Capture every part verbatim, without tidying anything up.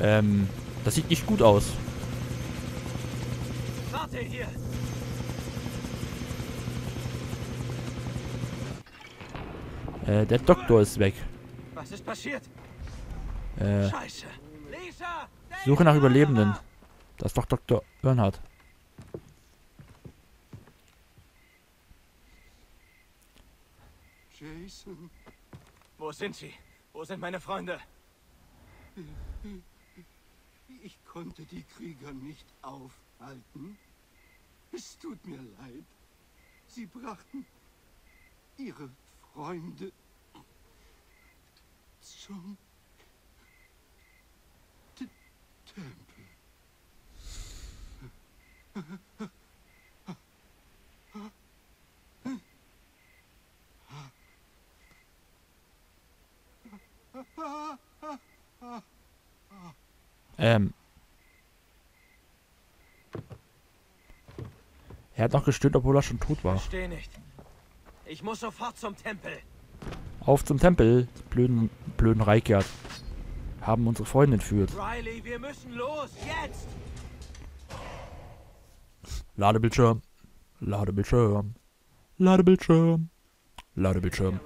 Ähm, das sieht nicht gut aus. Warte hier! Äh, der Doktor ist weg. Was ist passiert? Äh, Scheiße. Suche nach Überlebenden. Das ist doch Doktor Bernhard. Jason. Wo sind sie? Wo sind meine Freunde? Ich konnte die Krieger nicht aufhalten. Es tut mir leid. Sie brachten ihre Freunde zum Tempel. Ähm. Er hat noch gestöhnt, obwohl er schon tot war. Ich verstehe nicht. Ich muss sofort zum Tempel. Auf zum Tempel, blöden, blöden Reichert. Haben unsere Freundin entführt. Riley, wir müssen los, jetzt! Ladebildschirm. Ladebildschirm. Ladebildschirm. Ladebildschirm.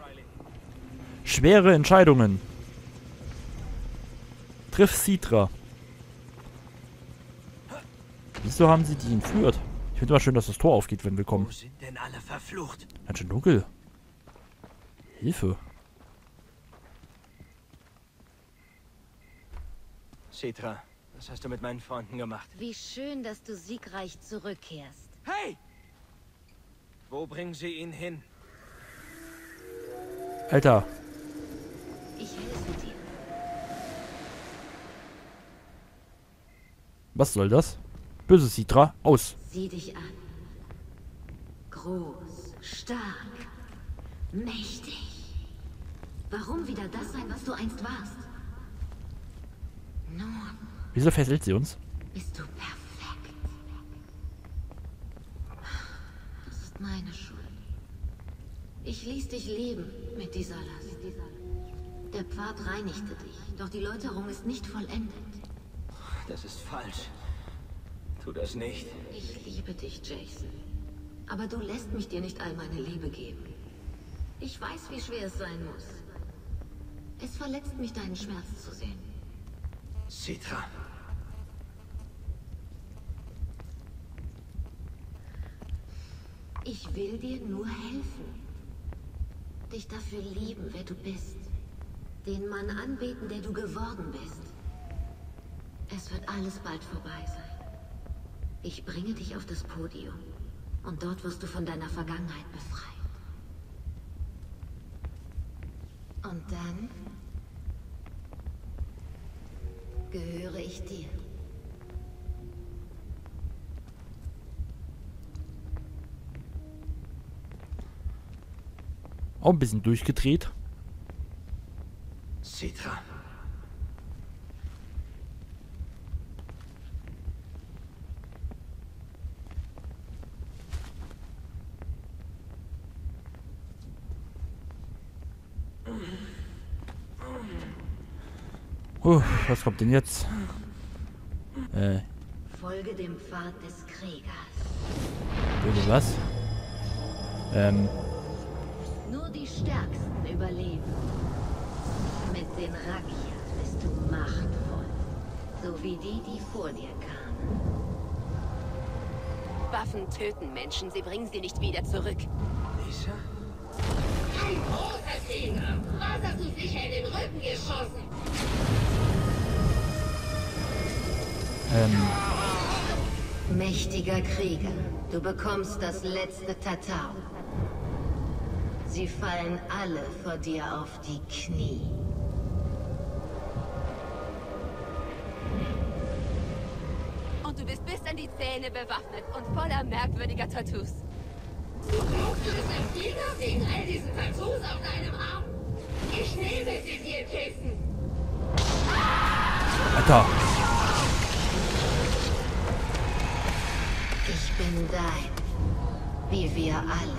Schwere Entscheidungen. Triff Sidra. Wieso haben sie die entführt? Ich finde immer schön, dass das Tor aufgeht, wenn wir kommen. Wo sind denn alle verflucht? Ganz schön dunkel. Hilfe. Sidra, was hast du mit meinen Freunden gemacht? Wie schön, dass du siegreich zurückkehrst. Hey! Wo bringen sie ihn hin? Alter. Ich helfe dir. Was soll das? Böse Sidra, aus. Sieh dich an. Groß, stark, mächtig. Warum wieder das sein, was du einst warst? Nun. Wieso fesselt sie uns? Bist du perfekt. Das ist meine Schuld. Ich ließ dich leben mit dieser Last. Der Pfad reinigte dich, doch die Läuterung ist nicht vollendet. Das ist falsch. Tu das nicht. Ich liebe dich, Jason. Aber du lässt mich dir nicht all meine Liebe geben. Ich weiß, wie schwer es sein muss. Es verletzt mich, deinen Schmerz zu sehen. Sidra. Ich will dir nur helfen. Dich dafür lieben, wer du bist. Den Mann anbeten, der du geworden bist. Es wird alles bald vorbei sein. Ich bringe dich auf das Podium und dort wirst du von deiner Vergangenheit befreit. Und dann gehöre ich dir. Auch ein bisschen durchgedreht. Sidra. Uh, was kommt denn jetzt? Äh. Folge dem Pfad des Kriegers. Würde was? Ähm. Nur die Stärksten überleben. Mit den Rakia bist du machtvoll. So wie die, die vor dir kamen. Waffen töten Menschen, sie bringen sie nicht wieder zurück. Misha? Ein großer Tiger! Was hast du sicher in den Rücken geschossen? Ähm. Mächtiger Krieger, du bekommst das letzte Tatao. Sie fallen alle vor dir auf die Knie. Und du bist bis an die Zähne bewaffnet und voller merkwürdiger Tattoos. Du glaubst, du bist ein Krieger wegen all diesen Tattoos auf deinem Arm? Ich nehme sie dir, Jason. Alter. Ich bin dein, wie wir alle.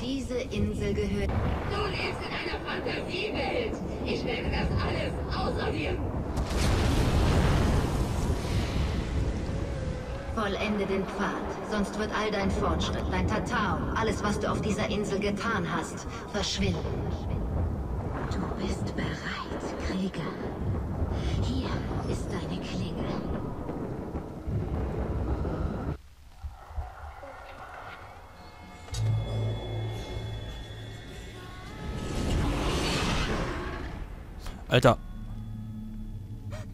Diese Insel gehört... Du lebst in einer Fantasiewelt. Ich werde das alles außer dir. Vollende den Pfad, sonst wird all dein Fortschritt, dein Tatao, alles, was du auf dieser Insel getan hast, verschwinden. Du bist bereit, Krieger. Hier ist deine Klinge. Alter.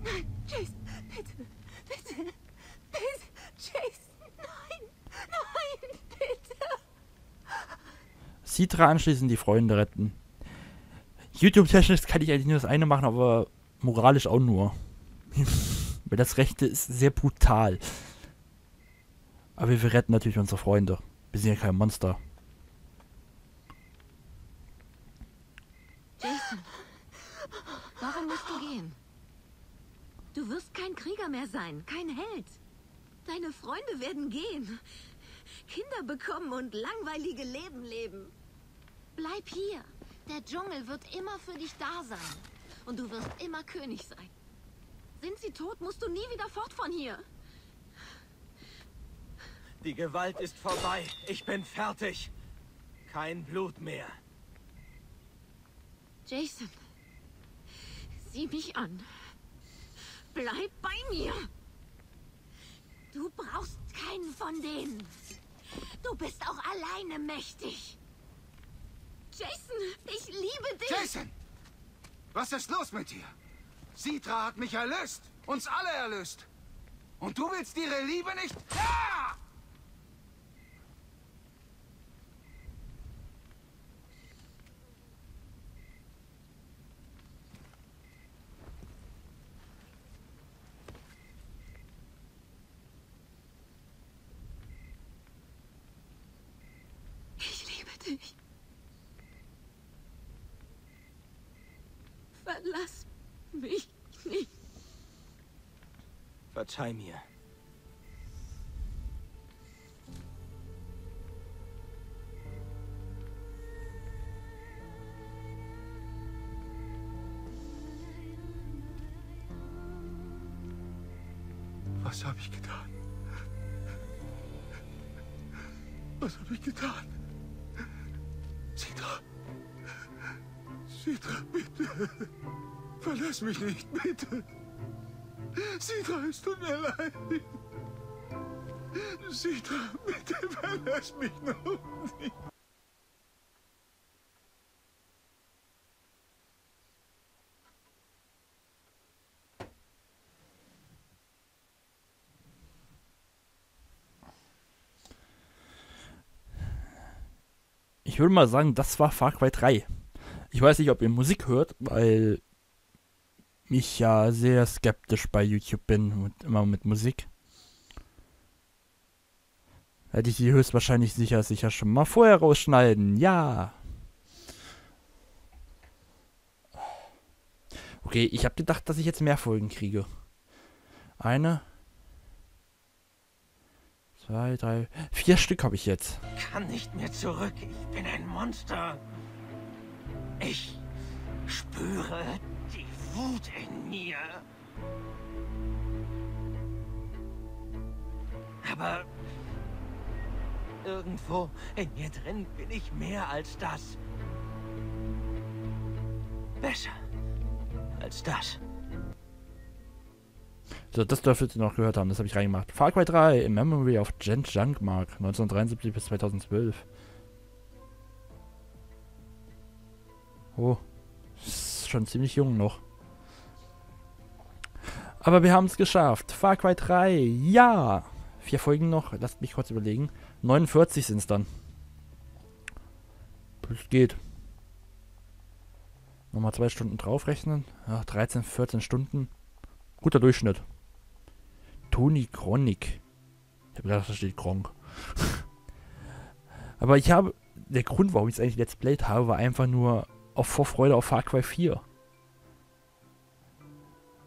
Nein, Jason, bitte, bitte, bitte, Jason, nein, nein, bitte. Sidra anschließend die Freunde retten. YouTube-technisch kann ich eigentlich nur das eine machen, aber moralisch auch nur. Weil das Rechte ist sehr brutal. Aber wir retten natürlich unsere Freunde. Wir sind ja kein Monster. Jason. Warum musst du gehen? Du wirst kein Krieger mehr sein, kein Held. Deine Freunde werden gehen, Kinder bekommen und langweilige Leben leben. Bleib hier. Der Dschungel wird immer für dich da sein. Und du wirst immer König sein. Sind sie tot, musst du nie wieder fort von hier. Die Gewalt ist vorbei. Ich bin fertig. Kein Blut mehr. Jason. Sieh mich an. Bleib bei mir. Du brauchst keinen von denen. Du bist auch alleine mächtig. Jason, ich liebe dich. Jason, was ist los mit dir? Sidra hat mich erlöst, uns alle erlöst. Und du willst ihre Liebe nicht? Ja! Verlass mich nicht. Verzeih mir. Was habe ich getan? Was habe ich getan? Sidra. Sidra, bitte. Verlass mich nicht, bitte. Sidra, es tut mir leid. Sidra, bitte verlass mich noch nicht. Ich würde mal sagen, das war Far Cry drei. Ich weiß nicht, ob ihr Musik hört, weil ich ja sehr skeptisch bei YouTube bin und immer mit Musik. Hätte ich die höchstwahrscheinlich sicher, sicher schon mal vorher rausschneiden. Ja. Okay, ich habe gedacht, dass ich jetzt mehr Folgen kriege. Eine. Zwei, drei. Vier Stück habe ich jetzt. Ich kann nicht mehr zurück. Ich bin ein Monster. Ich spüre die Wut in mir. Aber irgendwo in mir drin bin ich mehr als das. Besser als das. So, das dürftet ihr noch gehört haben, das habe ich reingemacht. Far Cry drei, in Memory of Jen Junkmark, neunzehnhundertdreiundsiebzig bis zweitausendzwölf. Oh, ist schon ziemlich jung noch. Aber wir haben es geschafft. Far Cry drei, ja! Vier Folgen noch, lasst mich kurz überlegen. neunundvierzig sind es dann. Das geht. Nochmal zwei Stunden draufrechnen. Ach, dreizehn, vierzehn Stunden. Guter Durchschnitt. Tony Gronkh. Ich habe gedacht, da steht Gronkh. Aber ich habe... Der Grund, warum ich es eigentlich Let's Played habe, war einfach nur auf Vorfreude auf Far Cry vier.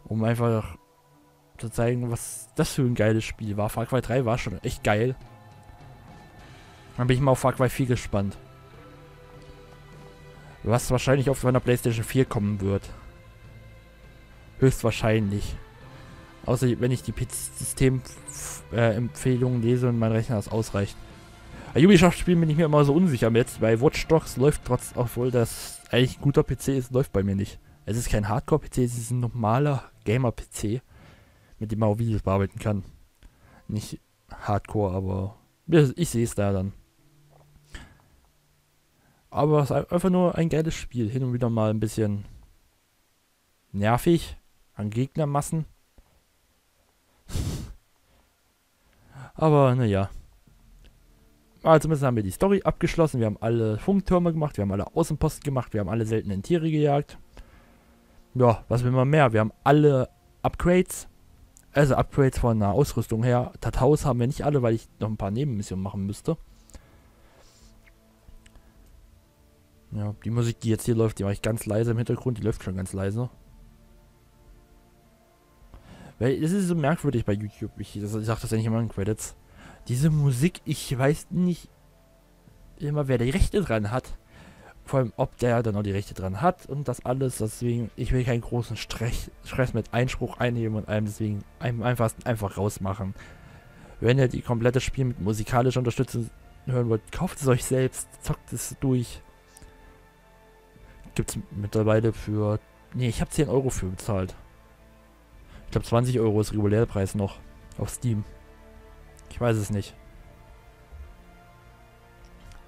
Um einfach zu zeigen, was das für ein geiles Spiel war. Far Cry drei war schon echt geil. Dann bin ich mal auf Far Cry vier gespannt. Was wahrscheinlich auf meiner PlayStation vier kommen wird. Höchstwahrscheinlich. Außer wenn ich die P C-System-Empfehlungen lese und mein Rechner das ausreicht. Bei Ubisoft-Spielen bin ich mir immer so unsicher jetzt. Bei Watch Dogs läuft trotz, obwohl das eigentlich ein guter P C ist, läuft bei mir nicht. Es ist kein Hardcore-P C, es ist ein normaler Gamer-P C, mit dem man auch Videos bearbeiten kann. Nicht Hardcore, aber ich sehe es da dann. Aber es ist einfach nur ein geiles Spiel. Hin und wieder mal ein bisschen nervig an Gegnermassen. Aber naja. Also zumindest haben wir die Story abgeschlossen. Wir haben alle Funktürme gemacht. Wir haben alle Außenposten gemacht. Wir haben alle seltenen Tiere gejagt. Ja, was will man mehr? Wir haben alle Upgrades. Also Upgrades von der Ausrüstung her. Tataos haben wir nicht alle, weil ich noch ein paar Nebenmissionen machen müsste. Ja, die Musik, die jetzt hier läuft, die mache ich ganz leise im Hintergrund. Die läuft schon ganz leise. Weil es ist so merkwürdig bei YouTube. Ich, ich sage das ja nicht immer in Credits. Diese Musik, ich weiß nicht immer, wer die Rechte dran hat. Vor allem, ob der dann auch die Rechte dran hat und das alles. Deswegen, ich will keinen großen Stress, Stress mit Einspruch einnehmen und allem. Deswegen am einfachsten einfach rausmachen. Wenn ihr die komplette Spiel mit musikalischer Unterstützung hören wollt, kauft es euch selbst, zockt es durch. Gibt es mittlerweile für... Ne, ich habe zehn Euro für bezahlt. Ich glaube zwanzig Euro ist Regulärpreis noch auf Steam. Ich weiß es nicht.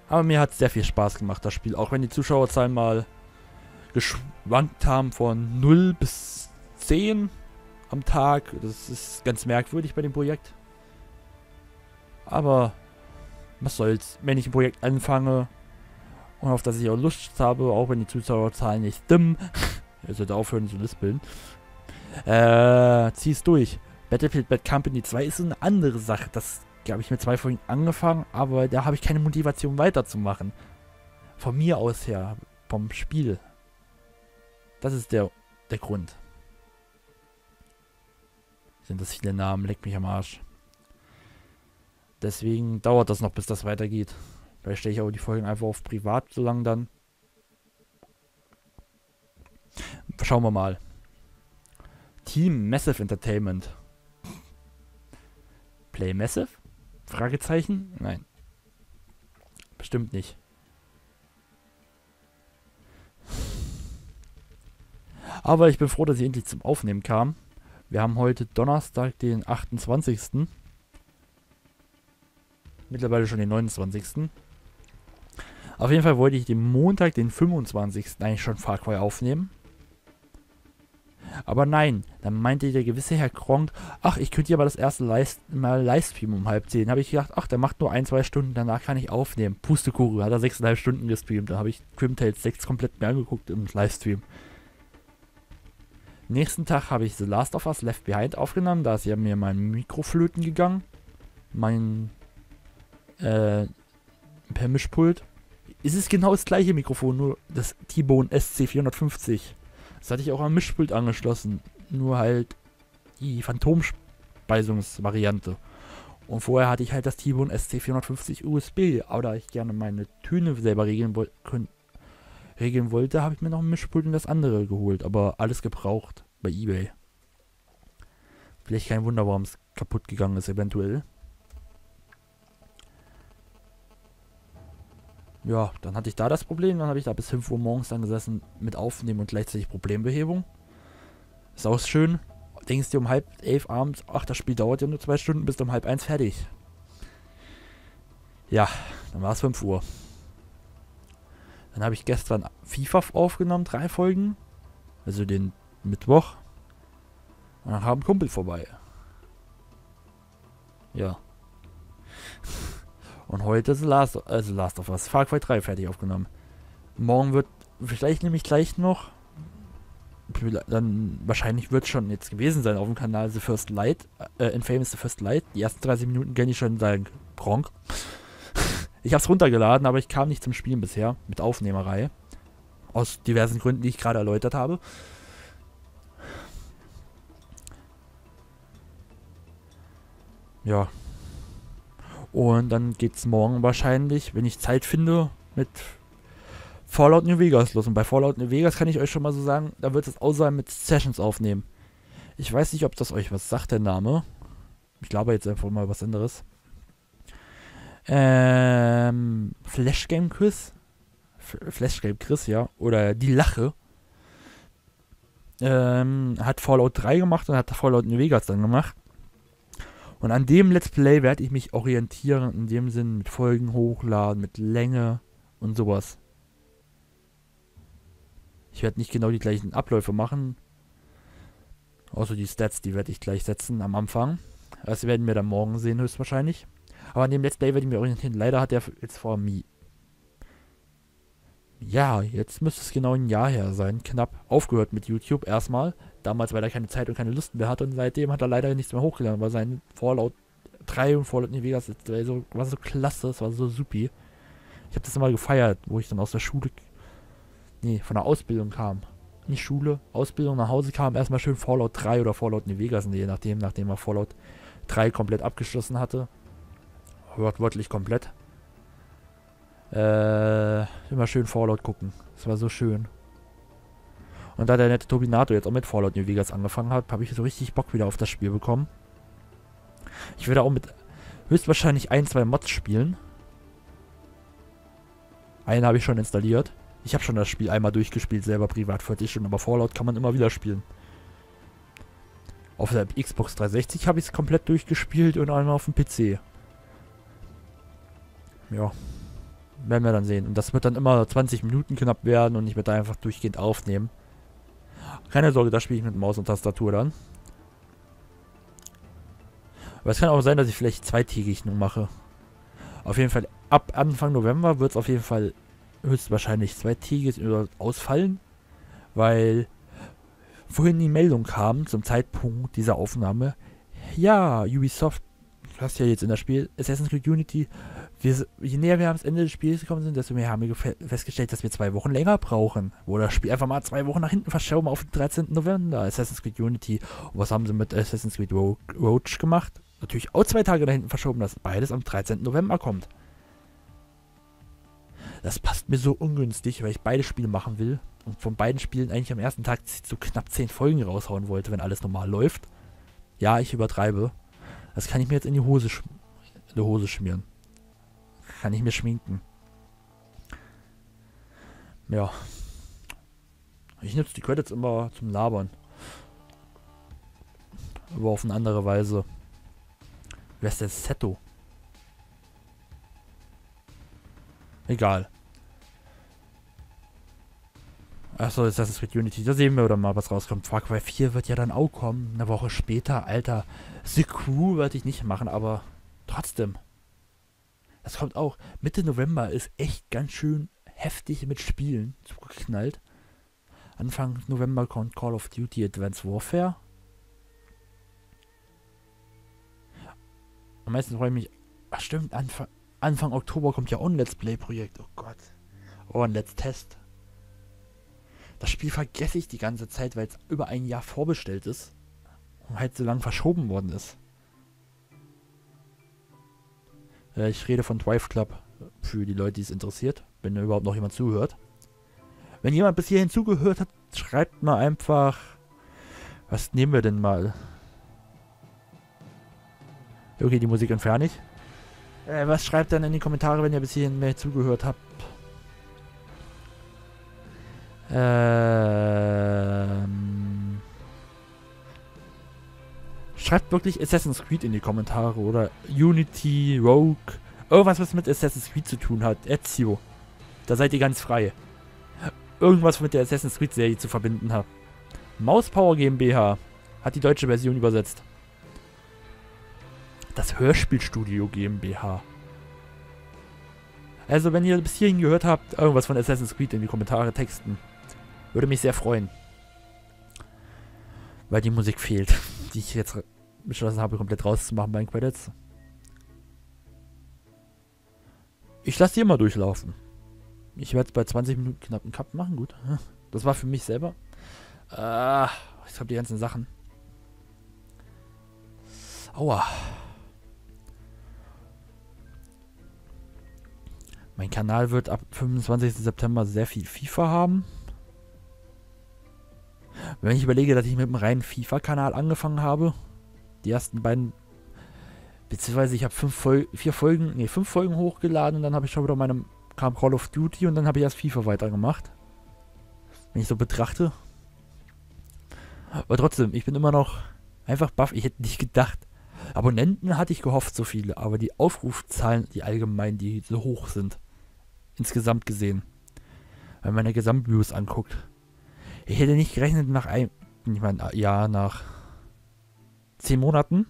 Aber mir hat es sehr viel Spaß gemacht, das Spiel. Auch wenn die Zuschauerzahlen mal geschwankt haben von null bis zehn am Tag. Das ist ganz merkwürdig bei dem Projekt. Aber was soll's, wenn ich ein Projekt anfange... Und auf das ich auch Lust habe, auch wenn die Zuschauerzahlen nicht stimmen. Ihr solltet aufhören zu lispeln. Äh, zieh's durch. Battlefield Bad Company zwei ist so eine andere Sache. Das habe ich mit zwei Folgen angefangen, aber da habe ich keine Motivation weiterzumachen. Von mir aus her, vom Spiel. Das ist der, der Grund. Sind das viele Namen? Leck mich am Arsch. Deswegen dauert das noch, bis das weitergeht. Vielleicht stelle ich aber die Folgen einfach auf privat, solange dann. Schauen wir mal. Team Massive Entertainment. Play Massive? Fragezeichen? Nein. Bestimmt nicht. Aber ich bin froh, dass ich endlich zum Aufnehmen kam. Wir haben heute Donnerstag, den achtundzwanzigsten. Mittlerweile schon den neunundzwanzigsten. Auf jeden Fall wollte ich den Montag, den fünfundzwanzigsten eigentlich schon Far Cry aufnehmen. Aber nein, dann meinte der gewisse Herr Gronkh, ach, ich könnte ja mal das erste Live, mal Livestream um halb zehn. Habe ich gedacht, ach, der macht nur ein, zwei Stunden, danach kann ich aufnehmen. Pustekuchen, hat er sechseinhalb Stunden gestreamt. Da habe ich Quim Tales sechs komplett mehr angeguckt im Livestream. Nächsten Tag habe ich The Last of Us Left Behind aufgenommen. Da ist ja mir mein Mikroflöten gegangen. Mein äh, per Mischpult. Es ist genau das gleiche Mikrofon, nur das T-Bone S C vierhundertfünfzig. Das hatte ich auch am Mischpult angeschlossen. Nur halt die Phantomspeisungsvariante. Und vorher hatte ich halt das T-Bone S C vierhundertfünfzig U S B. Aber da ich gerne meine Töne selber regeln, wo können, regeln wollte, habe ich mir noch ein Mischpult und das andere geholt. Aber alles gebraucht bei eBay. Vielleicht kein Wunder, warum es kaputt gegangen ist, eventuell. Ja, dann hatte ich da das Problem, dann habe ich da bis fünf Uhr morgens dann gesessen mit Aufnehmen und gleichzeitig Problembehebung. Ist auch schön. Denkst du um halb elf abends, ach, das Spiel dauert ja nur zwei Stunden, bist um halb eins fertig. Ja, dann war es fünf Uhr. Dann habe ich gestern FIFA aufgenommen, drei Folgen. Also den Mittwoch. Und dann kam ein Kumpel vorbei. Ja. Und heute ist Last, also Last of Us, Far Cry drei fertig aufgenommen. Morgen wird, vielleicht nehme ich gleich noch, dann wahrscheinlich wird es schon jetzt gewesen sein auf dem Kanal The First Light, äh, Infamous The First Light. Die ersten dreißig Minuten kann ich schon sagen, Gronkh. Ich habe es runtergeladen, aber ich kam nicht zum Spielen bisher, mit Aufnehmerei. Aus diversen Gründen, die ich gerade erläutert habe. Ja. Und dann geht's morgen wahrscheinlich, wenn ich Zeit finde, mit Fallout New Vegas los. Und bei Fallout New Vegas kann ich euch schon mal so sagen, da wird es auch sein mit Sessions aufnehmen. Ich weiß nicht, ob das euch was sagt, der Name. Ich glaube jetzt einfach mal was anderes. Ähm, Flash Game Chris. Flash Game Chris, ja. Oder Die Lache. Ähm, hat Fallout drei gemacht und hat Fallout New Vegas dann gemacht. Und an dem Let's Play werde ich mich orientieren, in dem Sinn mit Folgen hochladen, mit Länge und sowas. Ich werde nicht genau die gleichen Abläufe machen. Außer die Stats, die werde ich gleich setzen am Anfang. Das werden wir dann morgen sehen, höchstwahrscheinlich. Aber an dem Let's Play werde ich mich orientieren. Leider hat er jetzt vor mir. Ja, jetzt müsste es genau ein Jahr her sein. Knapp aufgehört mit YouTube erstmal. Damals, weil er keine Zeit und keine Lust mehr hatte, und seitdem hat er leider nichts mehr hochgeladen, weil sein Fallout drei und Fallout New Vegas so, war so klasse, es war so supi. Ich habe das immer gefeiert, wo ich dann aus der Schule, nee, von der Ausbildung kam. Nicht Schule, Ausbildung, nach Hause kam, erstmal schön Fallout drei oder Fallout New Vegas, je nachdem, nachdem er Fallout drei komplett abgeschlossen hatte. Wortwörtlich komplett. Äh, immer schön Fallout gucken, es war so schön. Und da der nette Turbinator jetzt auch mit Fallout New Vegas angefangen hat, habe ich so richtig Bock wieder auf das Spiel bekommen. Ich werde auch mit höchstwahrscheinlich ein, zwei Mods spielen. Einen habe ich schon installiert. Ich habe schon das Spiel einmal durchgespielt, selber privat, vierzig Stunden, aber Fallout kann man immer wieder spielen. Auf der Xbox dreihundertsechzig habe ich es komplett durchgespielt und einmal auf dem P C. Ja, werden wir dann sehen. Und das wird dann immer zwanzig Minuten knapp werden und ich werde da einfach durchgehend aufnehmen. Keine Sorge, das spiele ich mit Maus und Tastatur dann. Aber es kann auch sein, dass ich vielleicht zweitägig nur mache. Auf jeden Fall, ab Anfang November wird es auf jeden Fall höchstwahrscheinlich zweitägig ausfallen. Weil vorhin die Meldung kam, zum Zeitpunkt dieser Aufnahme. Ja, Ubisoft, du hast ja jetzt in das Spiel Assassin's Creed Unity. Wir, je näher wir ans Ende des Spiels gekommen sind, desto mehr haben wir festgestellt, dass wir zwei Wochen länger brauchen. Wo das Spiel einfach mal zwei Wochen nach hinten verschoben auf den dreizehnten November. Assassin's Creed Unity. Und was haben sie mit Assassin's Creed Rogue, Rogue gemacht? Natürlich auch zwei Tage nach hinten verschoben, dass beides am dreizehnten November kommt. Das passt mir so ungünstig, weil ich beide Spiele machen will. Und von beiden Spielen eigentlich am ersten Tag so knapp zehn Folgen raushauen wollte, wenn alles normal läuft. Ja, ich übertreibe. Das kann ich mir jetzt in die Hose, sch in die Hose schmieren. Kann ich mir schminken. Ja. Ich nutze die Credits immer zum Labern. Aber auf eine andere Weise. Wer ist der Seto? Egal. Achso, jetzt das ist mit Unity. Da sehen wir oder mal, was rauskommt. Far Cry vier wird ja dann auch kommen. Eine Woche später. Alter. The Crew werde ich nicht machen, aber trotzdem. Das kommt auch. Mitte November ist echt ganz schön heftig mit Spielen zugeknallt. Anfang November kommt Call of Duty Advanced Warfare. Am meisten freue ich mich... Ach stimmt, Anfang, Anfang Oktober kommt ja auch ein Let's Play Projekt. Oh Gott. Oh, ein Let's Test. Das Spiel vergesse ich die ganze Zeit, weil es über ein Jahr vorbestellt ist. Und halt so lange verschoben worden ist. Ich rede von Drive Club, für die Leute, die es interessiert, wenn überhaupt noch jemand zuhört. Wenn jemand bis hierhin zugehört hat, schreibt mal einfach, was nehmen wir denn mal? Okay, die Musik entferne ich. Äh, was schreibt dann in die Kommentare, wenn ihr bis hierhin mehr zugehört habt? Ähm... Schreibt wirklich Assassin's Creed in die Kommentare oder Unity, Rogue, irgendwas, was mit Assassin's Creed zu tun hat, Ezio. Da seid ihr ganz frei. Irgendwas mit der Assassin's Creed Serie zu verbinden habt. Mauspower GmbH hat die deutsche Version übersetzt. Das Hörspielstudio GmbH. Also wenn ihr bis hierhin gehört habt, irgendwas von Assassin's Creed in die Kommentare texten. Würde mich sehr freuen. Weil die Musik fehlt, die ich jetzt beschlossen habe, komplett rauszumachen bei den Credits. Ich lasse die immer durchlaufen. Ich werde bei zwanzig Minuten knapp einen Cut machen, gut. Das war für mich selber. Ah, ich habe die ganzen Sachen. Aua. Mein Kanal wird ab fünfundzwanzigsten September sehr viel FIFA haben. Wenn ich überlege, dass ich mit einem reinen FIFA-Kanal angefangen habe, die ersten beiden, beziehungsweise ich habe fünf Fol vier Folgen, nee, fünf Folgen hochgeladen und dann habe ich schon wieder meine, kam Call of Duty und dann habe ich erst FIFA weitergemacht. Wenn ich so betrachte. Aber trotzdem, ich bin immer noch einfach baff. Ich hätte nicht gedacht. Abonnenten hatte ich gehofft, so viele, aber die Aufrufzahlen, die allgemein, die so hoch sind. Insgesamt gesehen. Wenn man die Gesamtviews anguckt. Ich hätte nicht gerechnet nach einem, ich meine, ja, nach zehn Monaten,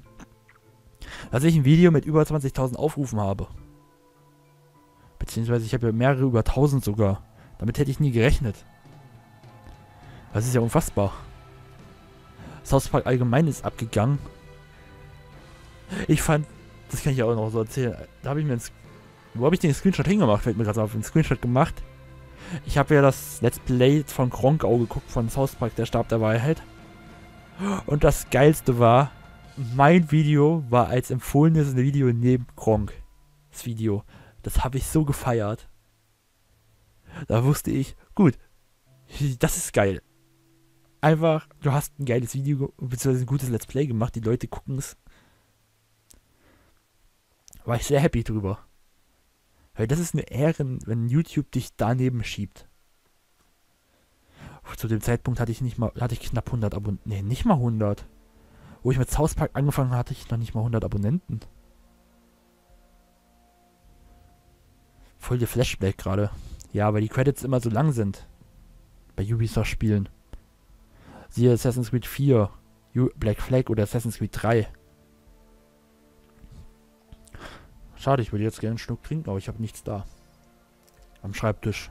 dass ich ein Video mit über zwanzigtausend Aufrufen habe. Beziehungsweise ich habe ja mehrere über tausend sogar. Damit hätte ich nie gerechnet. Das ist ja unfassbar. South Park allgemein ist abgegangen. Ich fand, das kann ich auch noch so erzählen, da habe ich mir, wo habe ich den Screenshot hingemacht, fällt mir gerade auf, den Screenshot gemacht. Ich habe ja das Let's Play von Gronkh geguckt, von South Park, der Stab der Wahrheit. Und das Geilste war, mein Video war als empfohlenes Video neben Gronkh. Das Video, das habe ich so gefeiert. Da wusste ich, gut, das ist geil. Einfach, du hast ein geiles Video, beziehungsweise ein gutes Let's Play gemacht, die Leute gucken es. War ich sehr happy drüber. Weil das ist eine Ehre, wenn YouTube dich daneben schiebt. Zu dem Zeitpunkt hatte ich nicht mal, hatte ich knapp hundert Abonnenten. Ne, nicht mal hundert. Wo ich mit South Park angefangen habe, hatte ich noch nicht mal hundert Abonnenten. Voll der Flashback gerade. Ja, weil die Credits immer so lang sind. Bei Ubisoft Spielen. Siehe Assassin's Creed vier, Black Flag oder Assassin's Creed drei. Schade, ich würde jetzt gerne einen Schluck trinken, aber ich habe nichts da. Am Schreibtisch.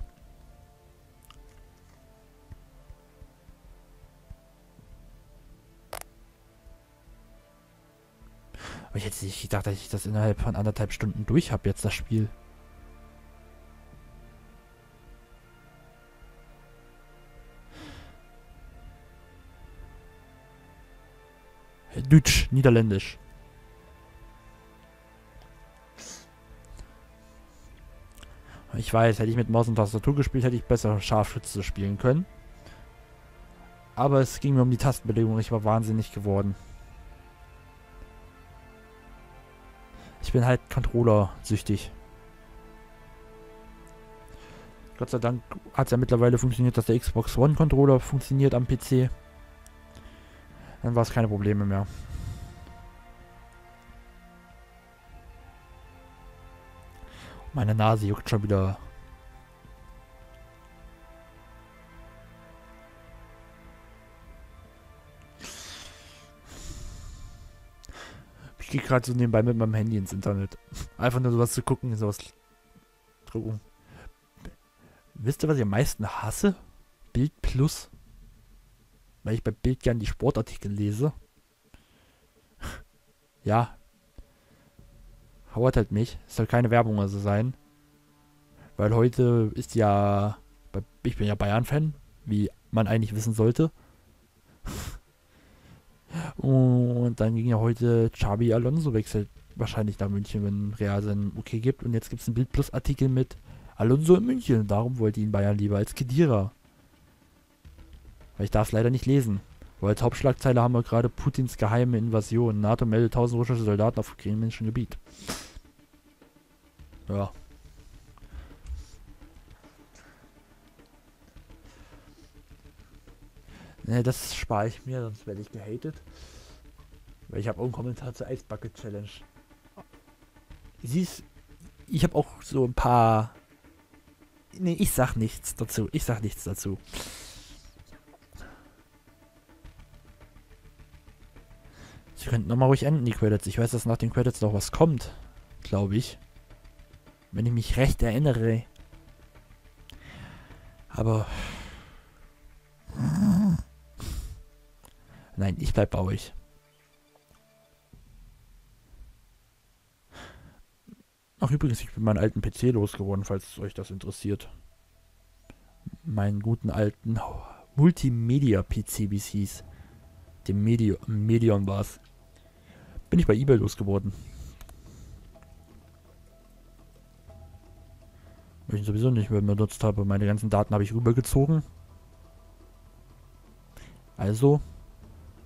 Aber ich hätte nicht gedacht, dass ich das innerhalb von anderthalb Stunden durch habe, jetzt das Spiel. Deutsch, Niederländisch. Ich weiß, hätte ich mit Maus und Tastatur gespielt, hätte ich besser Scharfschütze spielen können. Aber es ging mir um die Tastenbelegung, ich war wahnsinnig geworden. Ich bin halt Controller-süchtig. Gott sei Dank hat es ja mittlerweile funktioniert, dass der Xbox One Controller funktioniert am P C. Dann war es keine Probleme mehr. Meine Nase juckt schon wieder. Ich gehe gerade so nebenbei mit meinem Handy ins Internet. Einfach nur sowas zu gucken, sowas drucken. Wisst ihr, was ich am meisten hasse? Bild Plus. Weil ich bei Bild gern die Sportartikel lese. Ja. Hauert halt mich. Es soll keine Werbung also sein. Weil heute ist ja... Ich bin ja Bayern-Fan, wie man eigentlich wissen sollte. Und dann ging ja heute Xabi Alonso wechselt wahrscheinlich nach München, wenn Real sein Okay gibt. Und jetzt gibt es einen Bild-Plus-Artikel mit Alonso in München. Darum wollte ihn Bayern lieber als Kedira. Weil ich darf es leider nicht lesen. Weil als Hauptschlagzeile haben wir gerade Putins geheime Invasion. NATO meldet tausend russische Soldaten auf ukrainischem Gebiet. Ja. Ne, das spare ich mir, sonst werde ich gehatet. Weil ich habe auch einen Kommentar zur Ice Bucket Challenge. Siehst, ich habe auch so ein paar... Ne, ich sag nichts dazu. Ich sag nichts dazu. Sie könnten nochmal ruhig enden, die Credits. Ich weiß, dass nach den Credits noch was kommt. Glaube ich. Wenn ich mich recht erinnere. Aber... Nein, ich bleib bei euch. Ach übrigens, ich bin meinen alten P C losgeworden, falls euch das interessiert. Meinen guten alten Multimedia-P C, wie es hieß. Dem Medium, Medium war es. Bin ich bei eBay losgeworden. Weil ich ihn sowieso nicht mehr benutzt habe. Meine ganzen Daten habe ich rübergezogen. Also,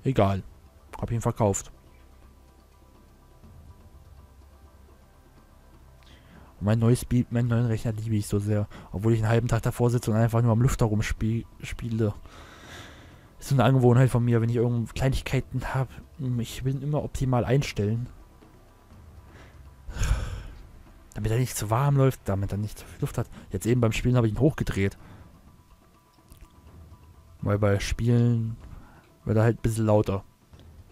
egal. Hab ihn verkauft. Und mein neues Spiel, meinen neuen Rechner liebe ich so sehr. Obwohl ich einen halben Tag davor sitze und einfach nur am Lüfter rumspiele. Ist so eine Angewohnheit von mir, wenn ich irgendwelche Kleinigkeiten habe. Ich will immer optimal einstellen. Damit er nicht zu warm läuft, damit er nicht zu viel Luft hat. Jetzt eben beim Spielen habe ich ihn hochgedreht. Weil bei Spielen wird er halt ein bisschen lauter.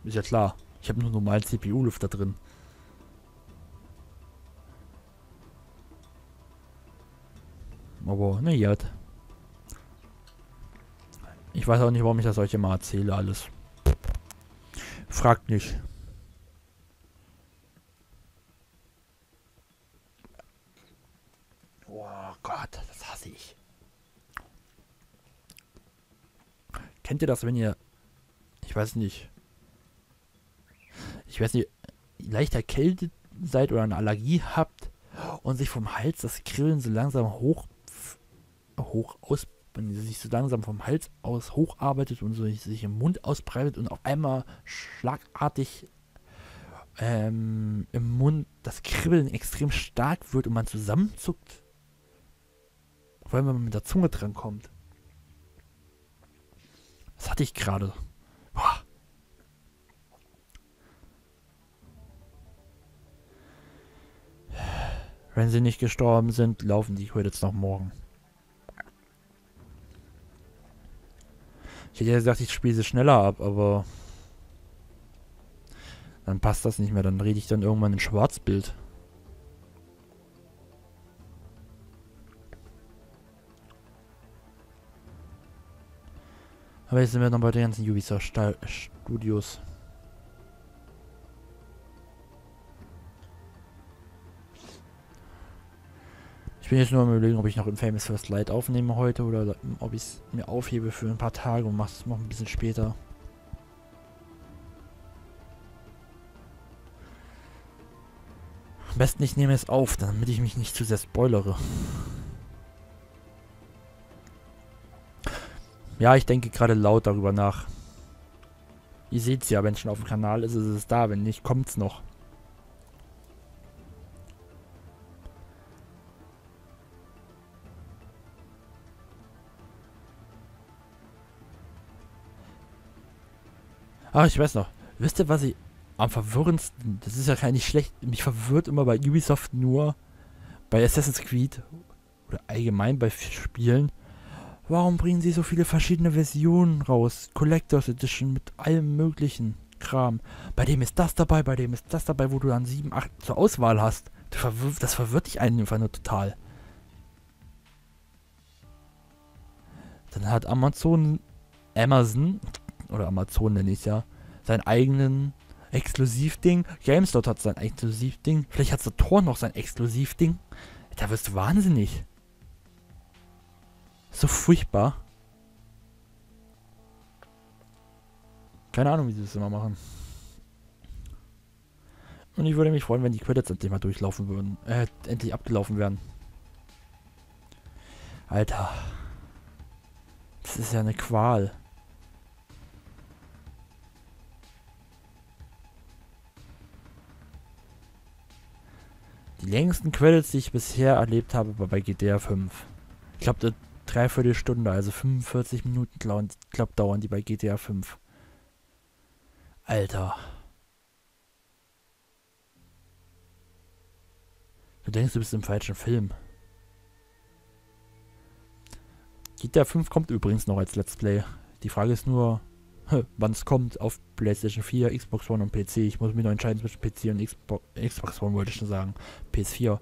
Ist ja klar. Ich habe nur einen normalen C P U-Lüfter drin. Aber, naja. Ich weiß auch nicht, warum ich das euch immer erzähle, alles. Fragt nicht. Oh Gott, das hasse ich. Kennt ihr das, wenn ihr... Ich weiß nicht. Ich weiß nicht, leicht erkältet seid oder eine Allergie habt und sich vom Hals das Kribbeln so langsam hoch... hoch aus... wenn sie sich so langsam vom Hals aus hocharbeitet und so sich im Mund ausbreitet und auf einmal schlagartig ähm, im Mund das Kribbeln extrem stark wird und man zusammenzuckt. Vor allem, wenn man mit der Zunge dran kommt. Das hatte ich gerade. Wenn sie nicht gestorben sind, laufen die Credits noch morgen. Ich hätte ja gesagt, ich spiele sie schneller ab, aber dann passt das nicht mehr. Dann rede ich dann irgendwann in Schwarzbild. Aber jetzt sind wir noch bei den ganzen Ubisoft Studios. Ich bin jetzt nur am Überlegen, ob ich noch Infamous First Light aufnehme heute oder ob ich es mir aufhebe für ein paar Tage und mache es noch ein bisschen später. Am besten ich nehme es auf, damit ich mich nicht zu sehr spoilere. Ja, ich denke gerade laut darüber nach. Ihr seht es ja, wenn es schon auf dem Kanal ist, ist es da. Wenn nicht, kommt es noch. Ach, ich weiß noch. Wisst ihr, was ich am verwirrendsten... Das ist ja gar nicht schlecht. Mich verwirrt immer bei Ubisoft nur bei Assassin's Creed oder allgemein bei Spielen. Warum bringen sie so viele verschiedene Versionen raus? Collectors Edition mit allem möglichen Kram. Bei dem ist das dabei, bei dem ist das dabei, wo du dann sieben, acht zur Auswahl hast. Das verwirrt dich einfach nur total. Dann hat Amazon... Amazon... oder Amazon nenne ich es ja, seinen eigenen Exklusivding. GameStop hat sein Exklusivding. Vielleicht hat Saturn noch sein Exklusivding. Da wirst du wahnsinnig. So furchtbar. Keine Ahnung, wie sie das immer machen. Und ich würde mich freuen, wenn die Credits endlich mal durchlaufen würden. Äh, endlich abgelaufen werden. Alter. Das ist ja eine Qual. Die längsten Credits, die ich bisher erlebt habe, war bei G T A fünf. Ich glaube, eine Dreiviertelstunde, also fünfundvierzig Minuten, glaube glaub, dauern die bei G T A fünf. Alter. Du denkst, du bist im falschen Film. G T A fünf kommt übrigens noch als Let's Play. Die Frage ist nur, wann es kommt auf PlayStation vier, Xbox One und P C. Ich muss mich noch entscheiden zwischen P C und Xbo Xbox One, wollte ich schon sagen. P S vier.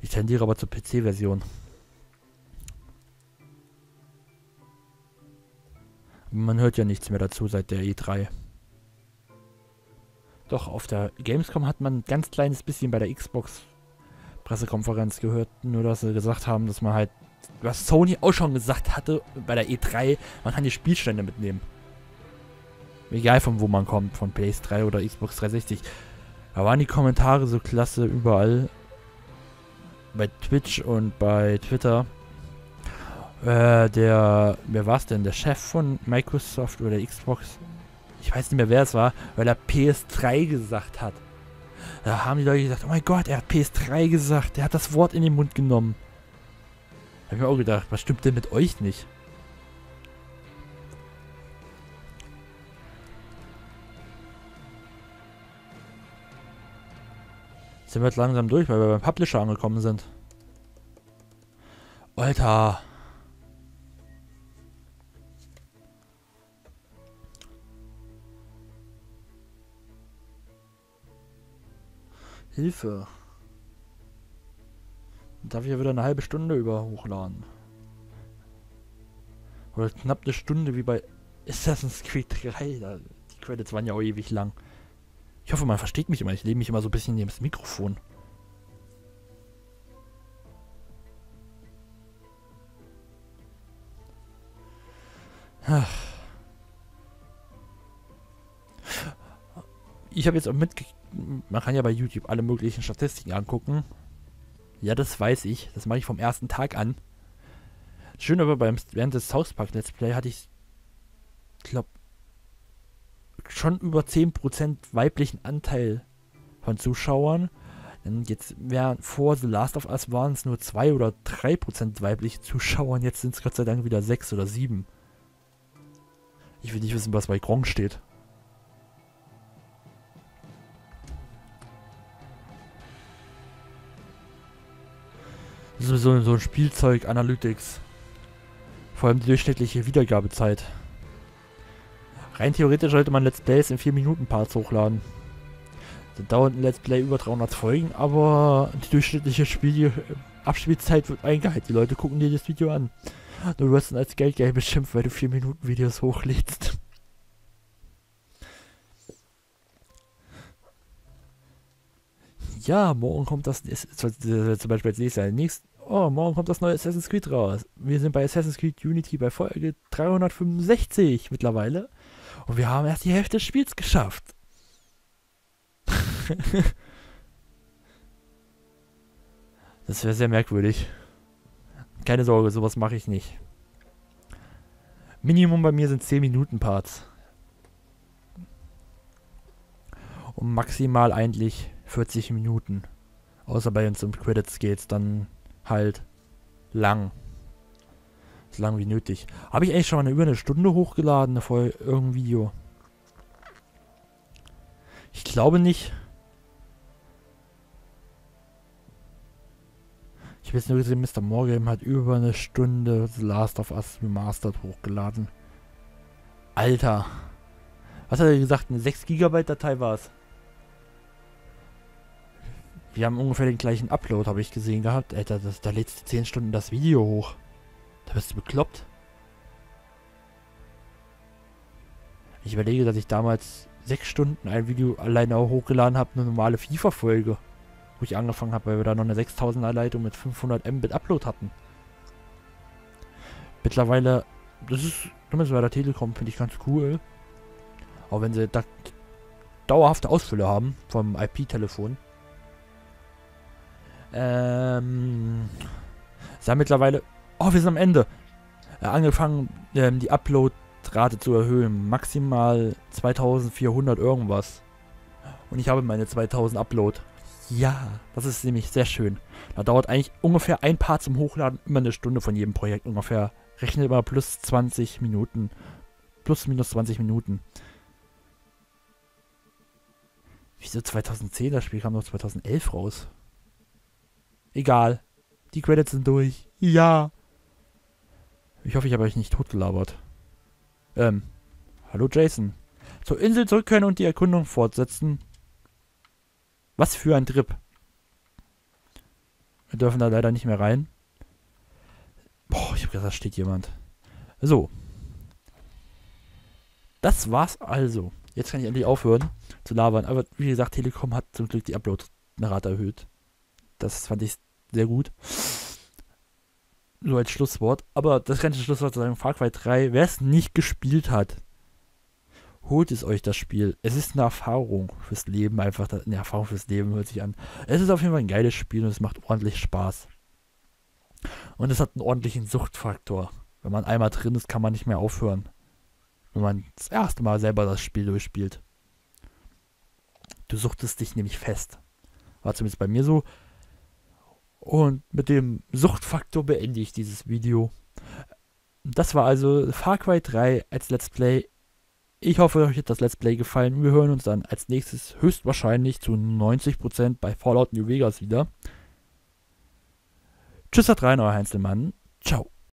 Ich tendiere aber zur P C-Version. Man hört ja nichts mehr dazu seit der E drei. Doch, auf der Gamescom hat man ein ganz kleines bisschen bei der Xbox-Pressekonferenz gehört. Nur, dass sie gesagt haben, dass man halt, was Sony auch schon gesagt hatte, bei der E drei, man kann die Spielstände mitnehmen. Egal von wo man kommt, von P S drei oder Xbox dreihundertsechzig. Da waren die Kommentare so klasse überall. Bei Twitch und bei Twitter. Äh, der, wer war es denn? Der Chef von Microsoft oder Xbox? Ich weiß nicht mehr, wer es war, weil er P S drei gesagt hat. Da haben die Leute gesagt, oh mein Gott, er hat P S drei gesagt. Er hat das Wort in den Mund genommen. Hab ich mir auch gedacht, was stimmt denn mit euch nicht? Jetzt sind wir jetzt langsam durch, weil wir beim Publisher angekommen sind. Alter. Hilfe. Darf ich ja wieder eine halbe Stunde über hochladen. Oder knapp eine Stunde wie bei Assassin's Creed drei. Die Credits waren ja auch ewig lang. Ich hoffe, man versteht mich immer. Ich lehne mich immer so ein bisschen neben das Mikrofon. Ach. Ich habe jetzt auch mitgekriegt, man kann ja bei YouTube alle möglichen Statistiken angucken. Ja, das weiß ich. Das mache ich vom ersten Tag an. Schön, aber beim, während des South Park Let's Play hatte ich, glaube, schon über zehn Prozent weiblichen Anteil von Zuschauern. Und jetzt, während vor The Last of Us waren es nur zwei oder drei Prozent weibliche Zuschauer. Und jetzt sind es Gott sei Dank wieder sechs oder sieben. Ich will nicht wissen, was bei Gronkh steht. So, so, so ein Spielzeug Analytics. Vor allem die durchschnittliche Wiedergabezeit. Rein theoretisch sollte man Let's Plays in vier Minuten Parts hochladen. Dann dauert ein Let's Play über dreihundert Folgen, aber die durchschnittliche Spiel Abspielzeit wird eingehalten. Die Leute gucken dir das Video an. Du wirst dann als Geldgeber beschimpft, weil du vier Minuten Videos hochlädst. Ja, morgen kommt das... Zum Beispiel als nächstes Jahr. Nächst, oh, morgen kommt das neue Assassin's Creed raus. Wir sind bei Assassin's Creed Unity bei Folge dreihundertfünfundsechzig mittlerweile. Und wir haben erst die Hälfte des Spiels geschafft. Das wäre sehr merkwürdig. Keine Sorge, sowas mache ich nicht. Minimum bei mir sind zehn Minuten Parts. Und maximal eigentlich vierzig Minuten. Außer bei uns im Credits geht's dann halt lang. So lang wie nötig. Habe ich eigentlich schon mal über eine Stunde hochgeladen vor irgendeinem Video? Ich glaube nicht. Ich habe jetzt nur gesehen, Mister Morgan hat über eine Stunde The Last of Us Remastered hochgeladen. Alter. Was hat er gesagt? Eine sechs Gigabyte Datei war es. Wir haben ungefähr den gleichen Upload, habe ich gesehen gehabt. Alter, das, da lädst du zehn Stunden das Video hoch. Da bist du bekloppt. Ich überlege, dass ich damals sechs Stunden ein Video alleine auch hochgeladen habe, eine normale FIFA-Folge. Wo ich angefangen habe, weil wir da noch eine sechstausender-Leitung mit fünfhundert Mbit Upload hatten. Mittlerweile, das ist, zumindest bei der Telekom, finde ich ganz cool. Auch wenn sie da dauerhafte Ausfälle haben vom I P-Telefon. Ähm... Sie haben mittlerweile... Oh, wir sind am Ende! Äh, angefangen, ähm, die Upload-Rate zu erhöhen. Maximal zweitausendvierhundert irgendwas. Und ich habe meine zweitausend Upload. Ja, das ist nämlich sehr schön. Da dauert eigentlich ungefähr ein Part zum Hochladen immer eine Stunde von jedem Projekt ungefähr. Rechne immer plus zwanzig Minuten. Plus minus zwanzig Minuten. Wieso zweitausendzehn? Das Spiel kam doch zweitausendelf raus. Egal. Die Credits sind durch. Ja. Ich hoffe, ich habe euch nicht totgelabert. Ähm. Hallo Jason. Zur Insel zurück können und die Erkundung fortsetzen. Was für ein Trip. Wir dürfen da leider nicht mehr rein. Boah, ich hab gesagt, da steht jemand. So. Das war's also. Jetzt kann ich endlich aufhören zu labern. Aber wie gesagt, Telekom hat zum Glück die Upload-Rate erhöht. Das fand ich sehr gut. Nur als Schlusswort. Aber das ganze Schlusswort zu sagen, Far Cry drei, wer es nicht gespielt hat, holt es euch das Spiel. Es ist eine Erfahrung fürs Leben, einfach eine Erfahrung fürs Leben hört sich an. Es ist auf jeden Fall ein geiles Spiel und es macht ordentlich Spaß. Und es hat einen ordentlichen Suchtfaktor. Wenn man einmal drin ist, kann man nicht mehr aufhören. Wenn man das erste Mal selber das Spiel durchspielt. Du suchtest dich nämlich fest. War zumindest bei mir so. Und mit dem Suchtfaktor beende ich dieses Video. Das war also Far Cry drei als Let's Play. Ich hoffe, euch hat das Let's Play gefallen. Wir hören uns dann als nächstes höchstwahrscheinlich zu neunzig Prozent bei Fallout New Vegas wieder. Tschüss, haut rein, euer Heinzelmann. Ciao.